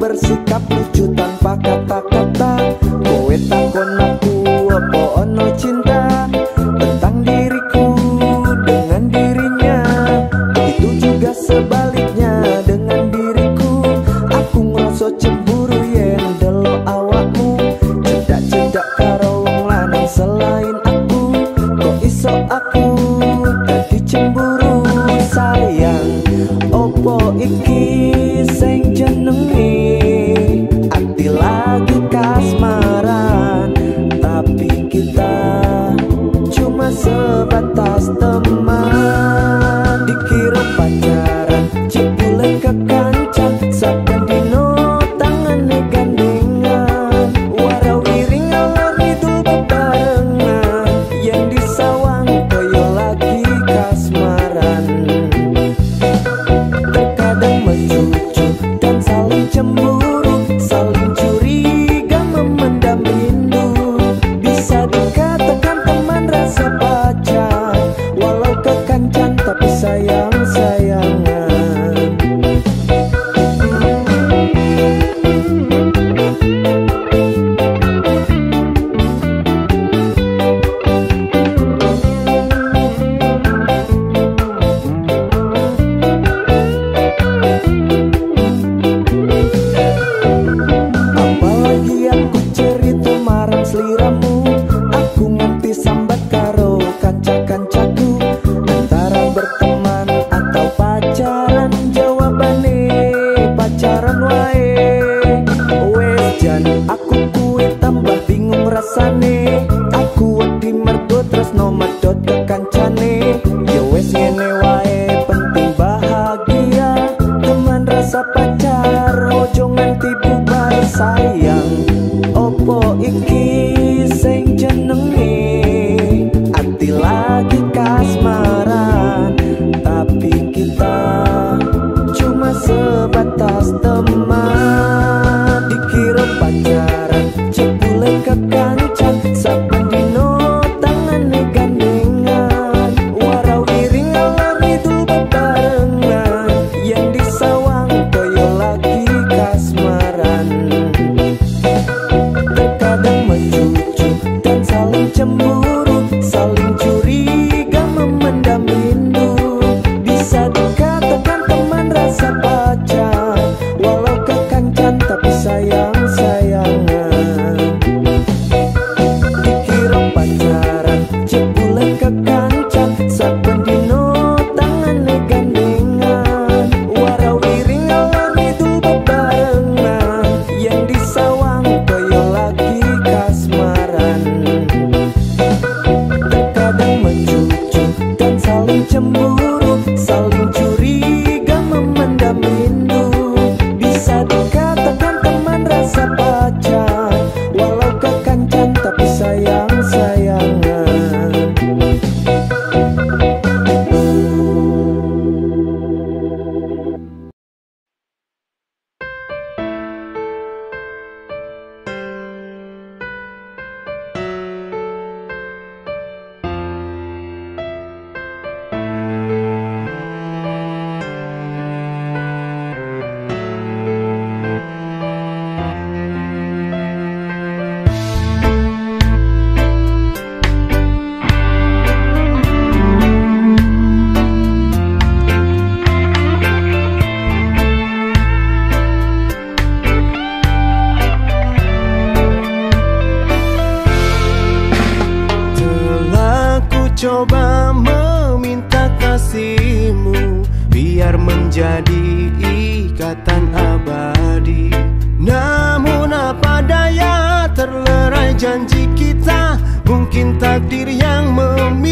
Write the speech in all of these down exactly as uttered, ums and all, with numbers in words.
Bersikap lucu tanpa kata-kata, kowe takon aku apa ono cinta tentang diriku dengan dirinya. Itu juga sebaliknya dengan diriku. Aku ngerasa cemburu yen delok awakmu cedak-cedak karo wong lanang selain aku. Kok iso aku dadi cemburu sayang? Opo iki sing jenenge sebatas teman? Dikira pacaran, cipule kekancan, saben dino tangan gandengan, warau wiring alor itu barengan, yang disawang koyo lagi kasmaran. Terkadang mencucu dan saling cemburu, saling curiga memendam rindu, bisa dikatakan teman rasa pacar, walau kekancan tapi sayang-sayangan. Apalagi aku cerita marang seliramu, sambat karo kanca-kancaku, antara berteman atau pacaran, jawabane pacaran wae. Wes jan aku kuwi tambah bingung rasane, aku wedi mergo tresno medhot kekancane. Ya wes ngene wae, penting bahagia, teman rasa pacar ojo nganti bubar sayang. Opo iki sing jenenge lagi kasmaran, tapi kita cuma sebatas teman? Dikira pacaran, cipule kekancan, saben dino tangane gandengan, warau wiring alor ngidul bebarengan, yang disawang koyo lagi kasmaran. Terkadang mencucu dan saling cemburu, saling curiga memendam rindu, bisa dikatakan teman rasa pacar, walau kekancan tapi sayang-sayangan. Dikira pacaran, cebule kekancan, saben dino tangane gandengan, warau wiring alor ngidul bebarengan, yang disawang koyo lagi kasmaran. Saling cemburu, saling curiga memendam rindu, bisa dikatakan teman rasa pacar, walau kekancan tapi sayang-sayangan. Coba meminta kasihmu biar menjadi ikatan abadi, namun apa daya terlerai janji kita, mungkin takdir yang memimpin.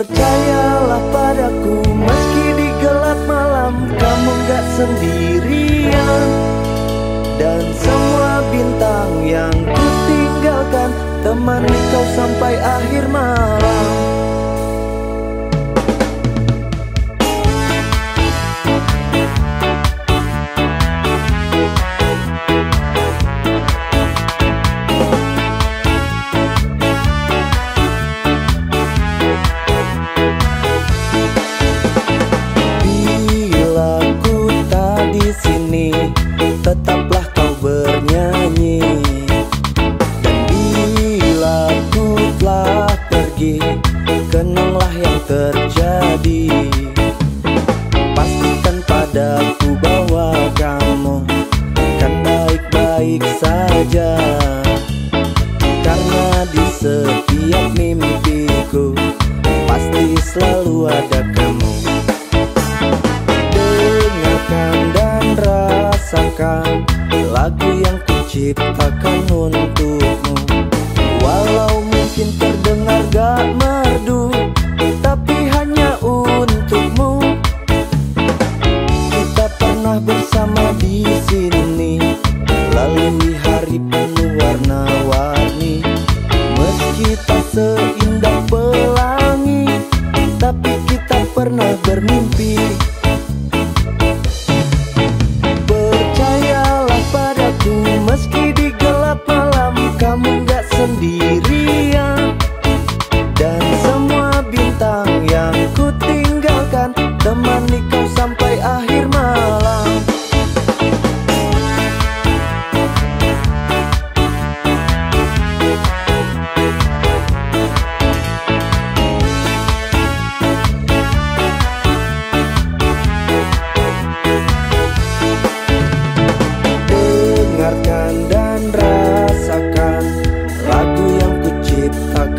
Percayalah padaku, meski di gelap malam kamu gak sendirian. Dan semua bintang yang kutinggalkan temani kau sampai akhir malam.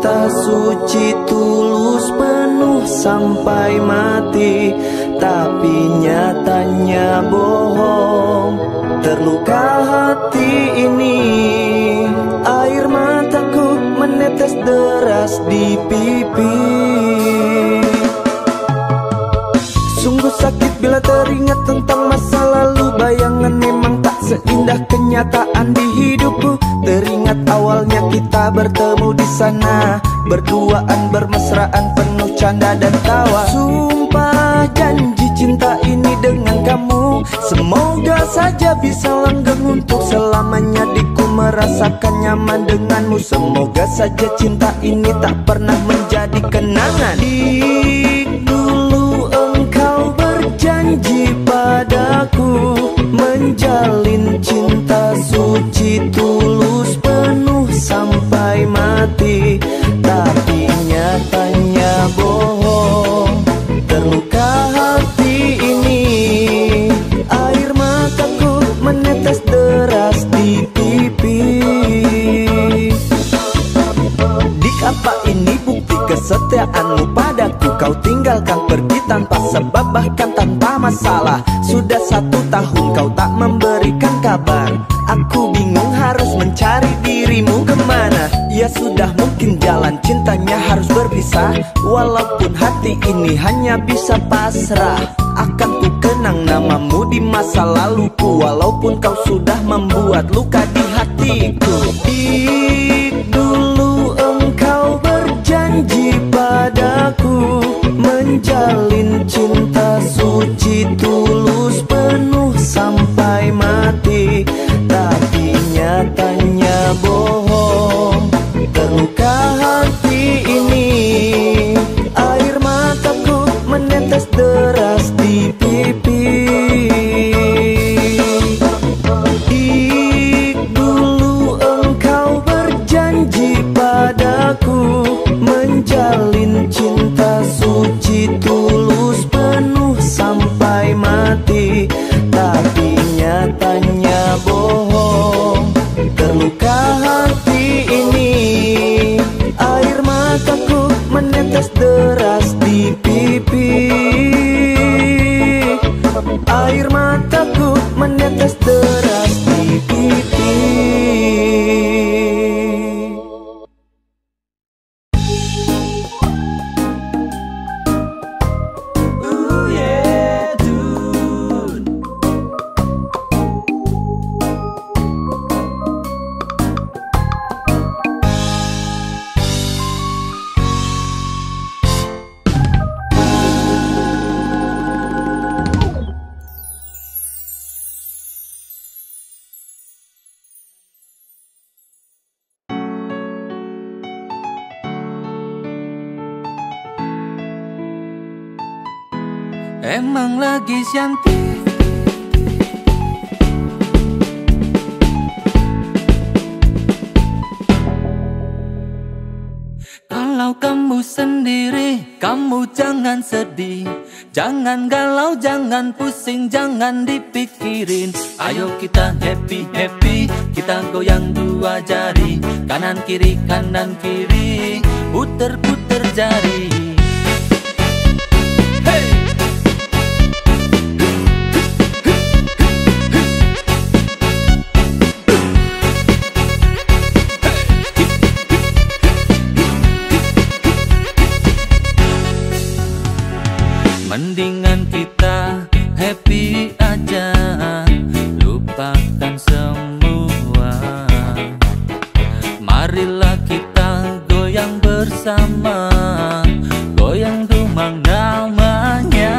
cinta suci tulus penuh sampai mati, tapi nyatanya bohong. Terluka hati ini, air mataku menetes deras di pipi. Sungguh sakit bila teringat tentang masa lalu. Bayangan memang tak seindah kenyataan di hidupku. Teringat awalnya kita bertemu di sana, berduaan bermesraan penuh canda dan tawa. Sumpah janji cinta ini dengan kamu, semoga saja bisa langgeng untuk selamanya. Di ku merasakan nyaman denganmu, semoga saja cinta ini tak pernah menjadi kenangan. Dik, dulu engkau berjanji padaku menjalin cinta suci tulus penuh sampai mati, tapi nyatanya bohong. Terluka hati ini, air mataku menetes deras di pipi. Dik, apa ini bukti kesetiaanmu padaku? Kau tinggalkan pergi tanpa sebab, bahkan tanpa masalah. Sudah satu tahun kau tak memberikan kabar. Aku bingung harus mencari dirimu kemana. Ya sudah, mungkin jalan cintanya harus berpisah. Walaupun hati ini hanya bisa pasrah, akan ku kenang namamu di masa laluku, walaupun kau sudah membuat luka di hatiku. Dik, dulu engkau berjanji padaku menjalin cinta suci tulus penuh sampai mati, tapi nyatanya bohong. Terluka hati ini, air mataku menetes deras di pipi. Dik, dulu engkau berjanji padaku menjalin cinta suci tulus penuh sampai mati, tapi nyatanya bohong. Terluka hati ini, air mataku menetes deras di pipi. Air mataku menetes deras di pipi. Emang lagi cantik, kalau kamu sendiri, kamu jangan sedih, jangan galau, jangan pusing, jangan dipikirin. Ayo kita happy-happy, kita goyang dua jari, kanan kiri, kanan kiri, puter-puter jari. Mendingan kita happy aja, lupakan semua. Marilah kita goyang bersama, goyang rumang namanya.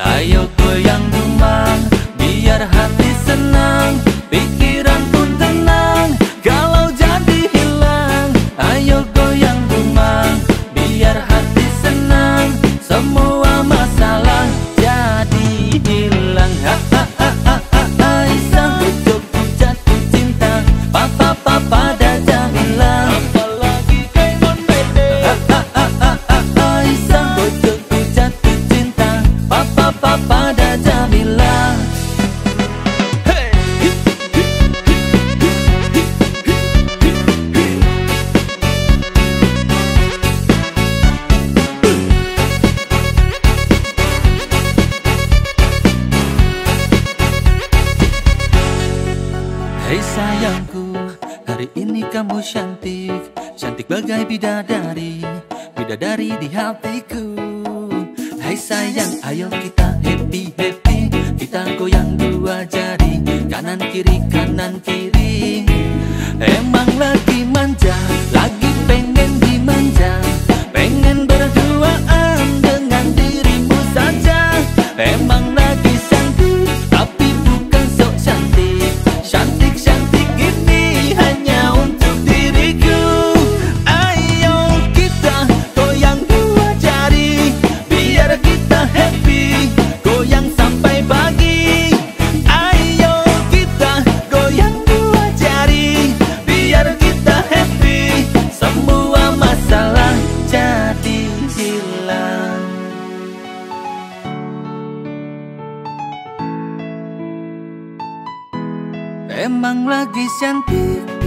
Ayo goyang rumang, biar hati senang, pikiran pun tenang, galau jadi hilang. Ayo goyang rumang, biar hati semua masalah jadi hilang. Ha ha ha ha ha ha. Sampai jatuh cinta, papa papa dah jangan hilang. Hei sayangku, hari ini kamu cantik, cantik bagai bidadari, bidadari di hatiku. Hei sayang, ayo kita happy-happy, kita goyang dua jari, kanan kiri, kanan kiri. Emang lagi manja, lagi pengen dimanja, pengen berduaan dengan dirimu saja. Emang lagi cantik, tapi bukan sok cantik, cantik-cantik ini hanya untuk diriku. Ayo kita goyang dua jari, biar kita happy, goyang sampai pagi. Ayo kita goyang dua jari, biar kita happy, semua masalah jadi hilang. Emang lagi cantik.